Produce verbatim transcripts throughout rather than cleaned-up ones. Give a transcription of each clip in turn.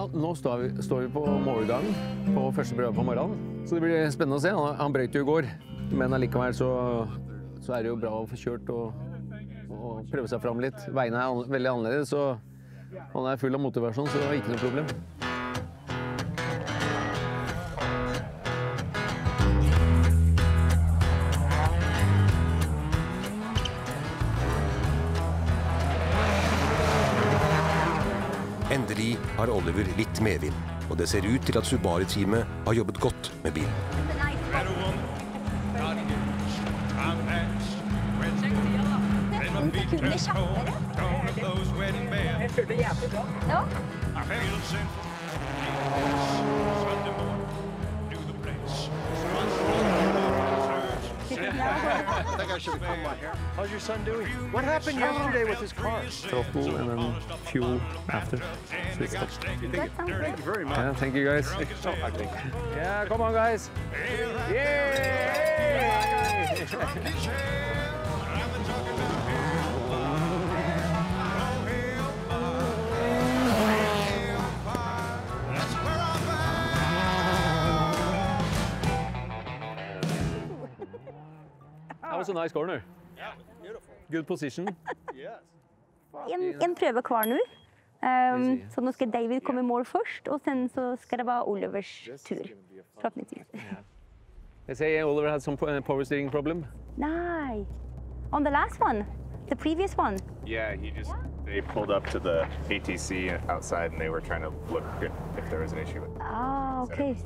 Ja, nå står vi, står vi på morgendagen, på første prøve på morgenen. Så det blir spennende å se. Han brøt jo i går, men allikevel så, så er det jo bra å få kjørt og, og prøve seg fram litt. Veiene er an, veldig annerledes, så han er full av motivasjon, så det var ikke noe problem. Endelig har Oliver litt medvind, og det ser ut til at Subaru-teamet har jobbet godt med bilen. How's your son doing? What happened yesterday with his car? Trouble and then fuel after. So it's up. Thank you very much. Yeah, thank you guys. Yeah, come on guys. Yeah. That was a nice corner. Yeah, beautiful. Good position. Yes. En, en prøve kvar nu. Um, så nu ska David komma I mål först och sen så ska det vara Olivers tur. Förhoppningsvis. They say Oliver had some power steering problem. No. On the last one, the previous one. Yeah, he just they pulled up to the A T C outside and they were trying to look if there was an issue. Ah, okay.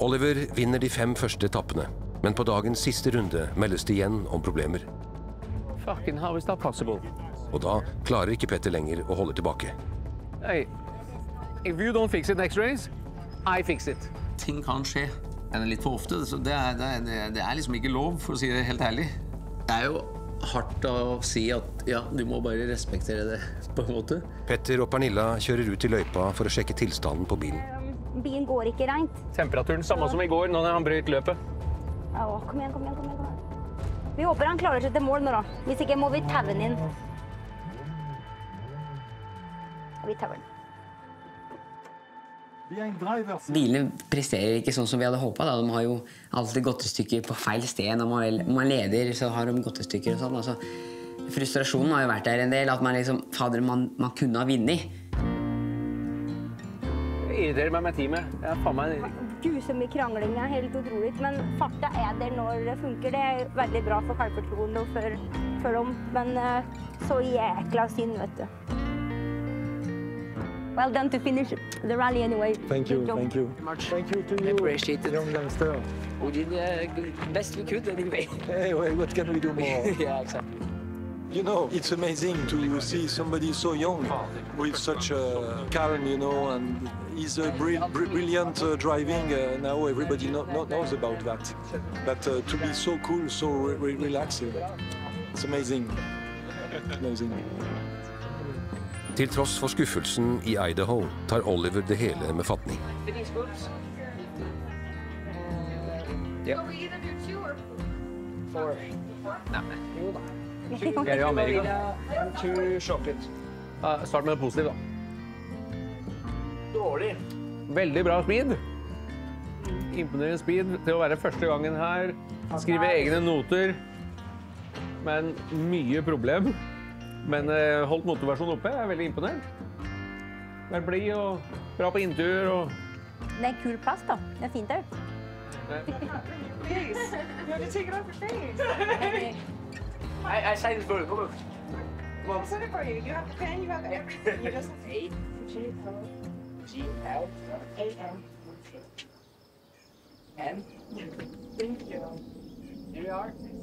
Oliver vinner de fem første etappene. Men på dagens siste runde meldes det igjen om problemer. Fucking how is that possible? Og da klarer ikke Petter lenger å holde tilbake. Hey, if you don't fix it next race, I fix it. Ting kan skje, men litt for ofte. Så det er, det, er, det er liksom ikke lov, for å si det helt ærlig. Det er jo hardt å si at ja, du må bare respektere det på en måte. Petter og Pernilla kjører ut I løypa for å sjekke tilstanden på bilen. Bilen går ikke rent. Temperaturen samme som I går når han brøt løpet. Åh, kom igjen, kom igjen, kom igjen, kom igjen. Vi håper han klarer seg til mål nå da. Hvis ikke må vi taue den inn. Vi tauer den. Bilene presterer ikke sånn som vi hadde håpet da. De har jo alltid godtestykker på feil sted. Når man leder så har de godtestykker og sånn. Altså, frustrasjonen har jo vært der en del. At man liksom, fader, man, man kunne ha vunnet. Jeg irriterer meg med teamet. Jeg har faen meg... Gud, så mye krangling er helt utrolig, men farta er der når det funker. Det er veldig bra for Karlbergslunda nå før, før om, men så jækla synd, vet du. Well done to finish the rally anyway. Thank you, thank you. Thank you to you. Appreciate it. We did the best we could anyway. Anyway, what can we do more? Yeah, exactly. You know, it's amazing to see somebody so young with such a calm, you know, and he's a brill brilliant uh, driving. Uh, now everybody no no knows about that. But uh, to be so cool, so re re relaxing, it's amazing. Amazing. Til tross for skuffelsen I Idaho tar Oliver det hele med fatning. Ja. Four. Nei. Vi er I Amerika. To chocolate. Uh, start med det positive, da. Dårlig. Veldig bra speed. Imponerende speed til å være første gangen her. Skrive egne noter. Men mye problem. Men uh, holdt motivasjonen oppe. Jeg er veldig imponert. Vær blid og bra på intervjuer. Og... Det er en kul plass, da. Det er fint her. Please, you have to take it off your face. I, I say this for you. Come on. Come on. I said it for you. You have a pen, you have everything. You just have eight. G L G L A M. M. Thank you. Here we are.